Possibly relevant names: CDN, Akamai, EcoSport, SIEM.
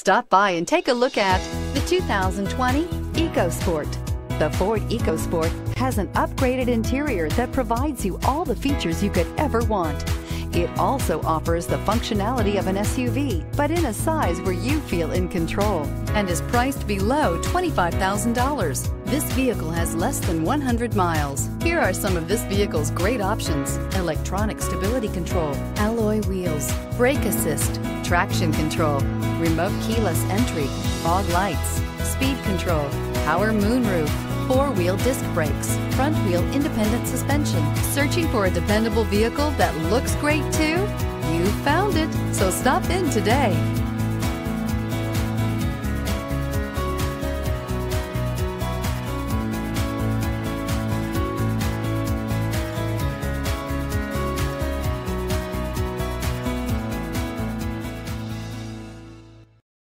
Stop by and take a look at the 2020 EcoSport. The Ford EcoSport has an upgraded interior that provides you all the features you could ever want. It also offers the functionality of an SUV, but in a size where you feel in control, and is priced below $25,000. This vehicle has less than 100 miles. Here are some of this vehicle's great options: electronic stability control, alloy wheels, brake assist, traction control, remote keyless entry, fog lights, speed control, power moonroof, four-wheel disc brakes, front-wheel independent suspension. Searching for a dependable vehicle that looks great too? You found it, so stop in today.